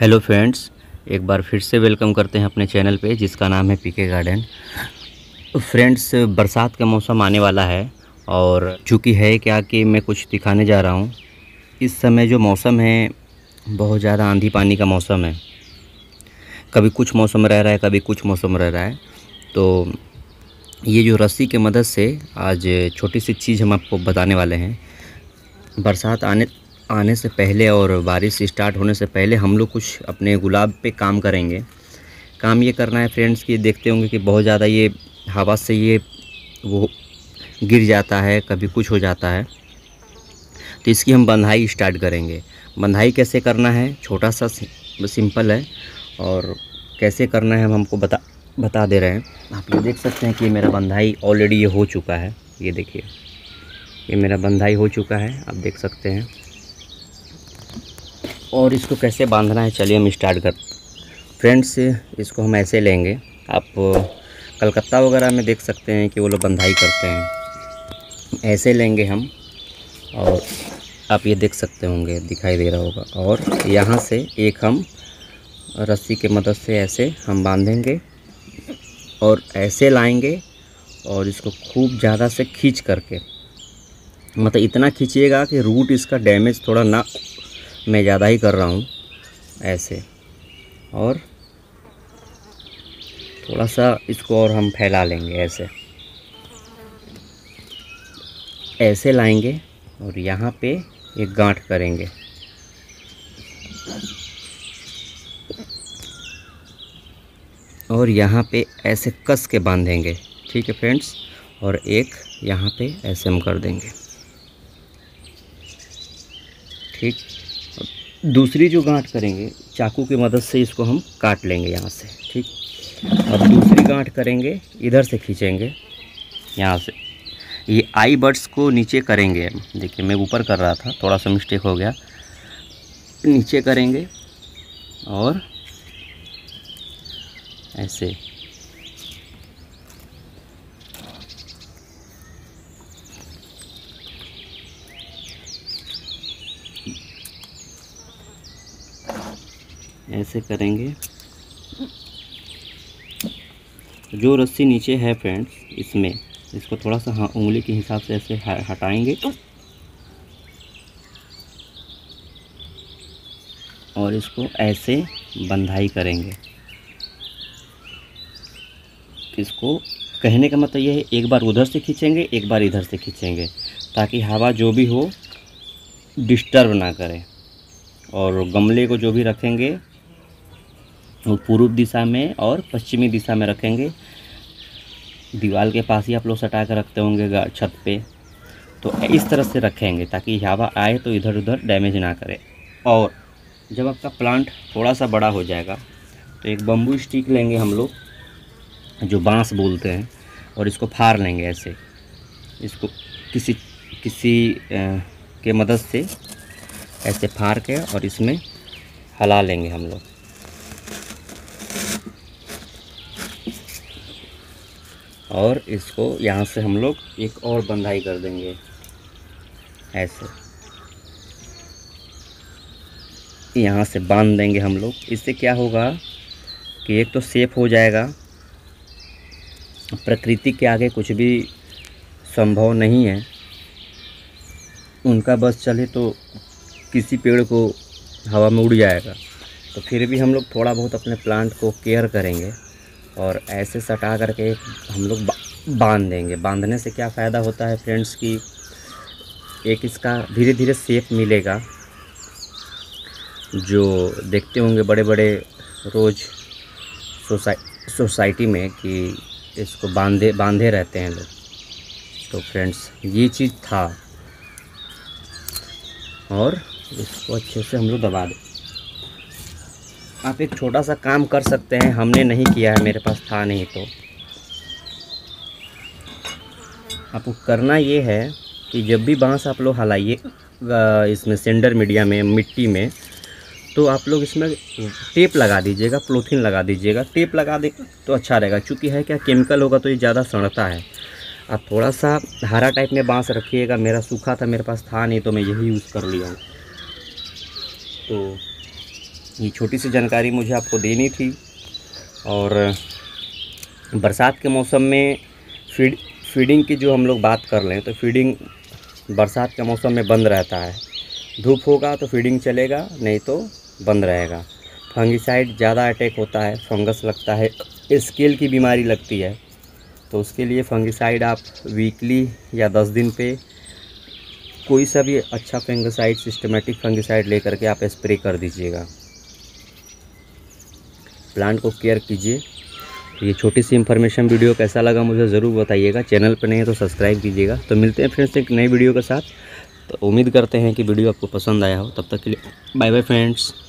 Hello friends, एक बार फिर से वेलकम करते हैं अपने चैनल पे जिसका नाम है पीके गार्डन। फ्रेंड्स, बरसात का मौसम आने वाला है और चूँकि है क्या कि मैं कुछ दिखाने जा रहा हूँ। इस समय जो मौसम है बहुत ज़्यादा आंधी पानी का मौसम है। कभी कुछ मौसम रह रहा है, कभी कुछ मौसम रह रहा है। तो ये जो रस्सी के मदद से आज छोटी सी चीज़ हम आपको बताने वाले हैं। बरसात आने से पहले और बारिश स्टार्ट होने से पहले हम लोग कुछ अपने गुलाब पे काम करेंगे। काम ये करना है फ्रेंड्स कि देखते होंगे कि बहुत ज़्यादा ये हवा से ये वो गिर जाता है, कभी कुछ हो जाता है। तो इसकी हम बंधाई स्टार्ट करेंगे। बंधाई कैसे करना है, छोटा सा सिंपल है और कैसे करना है हम हमको बता दे रहे हैं। आप ये देख सकते हैं कि मेरा बंधाई ऑलरेडी ये हो चुका है। ये देखिए, ये मेरा बंधाई हो चुका है, आप देख सकते हैं। और इसको कैसे बांधना है चलिए हम स्टार्ट करते हैं। फ्रेंड्स, इसको हम ऐसे लेंगे। आप कलकत्ता वगैरह में देख सकते हैं कि वो लोग बंधाई करते हैं। ऐसे लेंगे हम और आप ये देख सकते होंगे, दिखाई दे रहा होगा। और यहाँ से एक हम रस्सी के मदद से ऐसे हम बांधेंगे और ऐसे लाएंगे और इसको खूब ज़्यादा से खींच करके, मतलब इतना खींचिएगा कि रूट इसका डैमेज थोड़ा ना, मैं ज़्यादा ही कर रहा हूँ ऐसे। और थोड़ा सा इसको और हम फैला लेंगे, ऐसे ऐसे लाएंगे और यहाँ पे एक गांठ करेंगे। और यहाँ पे ऐसे कस के बांधेंगे, ठीक है फ्रेंड्स। और एक यहाँ पे ऐसे हम कर देंगे, ठीक। दूसरी जो गांठ करेंगे चाकू की मदद से इसको हम काट लेंगे यहाँ से, ठीक। अब दूसरी गांठ करेंगे, इधर से खींचेंगे यहाँ से। ये आई बर्ड्स को नीचे करेंगे। देखिए, मैं ऊपर कर रहा था, थोड़ा सा मिस्टेक हो गया। नीचे करेंगे और ऐसे ऐसे करेंगे। जो रस्सी नीचे है फ्रेंड्स, इसमें इसको थोड़ा सा उंगली के हिसाब से ऐसे हटाएंगे और इसको ऐसे बंधाई करेंगे। इसको कहने का मतलब यह है, एक बार उधर से खींचेंगे, एक बार इधर से खींचेंगे, ताकि हवा जो भी हो डिस्टर्ब ना करे। और गमले को जो भी रखेंगे वो पूर्व दिशा में और पश्चिमी दिशा में रखेंगे। दीवार के पास ही आप लोग सटा कर रखते होंगे छत पे, तो इस तरह से रखेंगे ताकि हवा आए तो इधर उधर डैमेज ना करे। और जब आपका प्लांट थोड़ा सा बड़ा हो जाएगा तो एक बम्बू स्टिक लेंगे हम लोग, जो बांस बोलते हैं, और इसको फाड़ लेंगे ऐसे। इसको किसी के मदद से ऐसे फाड़ के और इसमें हिला लेंगे हम लोग। और इसको यहाँ से हम लोग एक और बंधाई कर देंगे ऐसे। यहाँ से बांध देंगे हम लोग। इससे क्या होगा कि एक तो सेफ हो जाएगा। प्रकृति के आगे कुछ भी संभव नहीं है, उनका बस चले तो किसी पेड़ को हवा में उड़ जाएगा। तो फिर भी हम लोग थोड़ा बहुत अपने प्लांट को केयर करेंगे और ऐसे सटा करके हम लोग बांध देंगे। बांधने से क्या फ़ायदा होता है फ्रेंड्स कि एक इसका धीरे धीरे शेप मिलेगा। जो देखते होंगे बड़े बड़े रोज़ सोसाइटी में कि इसको बांधे रहते हैं लोग। तो फ्रेंड्स, ये चीज़ था। और इसको अच्छे से हम लोग दबा दें। आप एक छोटा सा काम कर सकते हैं, हमने नहीं किया है, मेरे पास था नहीं। तो आपको करना ये है कि जब भी बांस आप लोग हिलाइए इसमें सेंडर मीडिया में, मिट्टी में, तो आप लोग इसमें टेप लगा दीजिएगा, पॉलीथिन लगा दीजिएगा। टेप लगा दे तो अच्छा रहेगा, क्योंकि है क्या केमिकल होगा तो ये ज़्यादा सड़ता है। आप थोड़ा सा हरा टाइप में बांस रखिएगा। मेरा सूखा था, मेरे पास था नहीं, तो मैं यही यूज़ कर लिया हूँ। तो ये छोटी सी जानकारी मुझे आपको देनी थी। और बरसात के मौसम में फीडिंग की जो हम लोग बात कर लें तो फीडिंग बरसात के मौसम में बंद रहता है। धूप होगा तो फीडिंग चलेगा, नहीं तो बंद रहेगा। फंगिसाइड ज़्यादा अटैक होता है, फंगस लगता है, स्केल की बीमारी लगती है, तो उसके लिए फंगिसाइड आप वीकली या 10 दिन पे कोई सा भी अच्छा फंगिसाइड, सिस्टमेटिक फंगिसाइड लेकर के आप स्प्रे कर दीजिएगा। प्लांट को केयर कीजिए। ये छोटी सी इन्फॉर्मेशन वीडियो कैसा लगा मुझे ज़रूर बताइएगा। चैनल पर नहीं है तो सब्सक्राइब कीजिएगा। तो मिलते हैं फ्रेंड्स एक नई वीडियो के साथ। तो उम्मीद करते हैं कि वीडियो आपको पसंद आया हो। तब तक के लिए बाय बाय फ्रेंड्स।